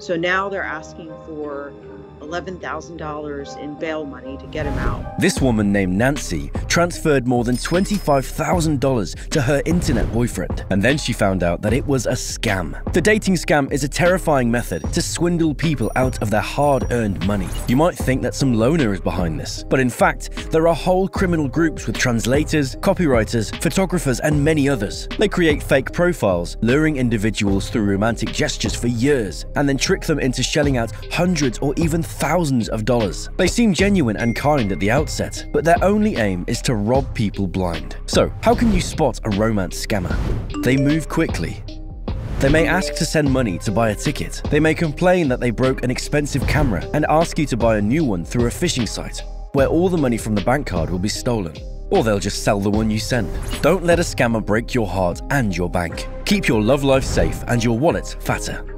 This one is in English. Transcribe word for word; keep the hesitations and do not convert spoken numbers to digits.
So now they're asking for eleven thousand dollars in bail money to get him out. This woman named Nancy transferred more than twenty-five thousand dollars to her internet boyfriend, and then she found out that it was a scam. The dating scam is a terrifying method to swindle people out of their hard-earned money. You might think that some loner is behind this, but in fact, there are whole criminal groups with translators, copywriters, photographers, and many others. They create fake profiles, luring individuals through romantic gestures for years, and then trick them into shelling out hundreds or even thousands of dollars. They seem genuine and kind at the outset, but their only aim is to rob people blind. So, how can you spot a romance scammer? They move quickly. They may ask to send money to buy a ticket. They may complain that they broke an expensive camera and ask you to buy a new one through a phishing site, where all the money from the bank card will be stolen. Or they'll just sell the one you send. Don't let a scammer break your heart and your bank. Keep your love life safe and your wallet fatter.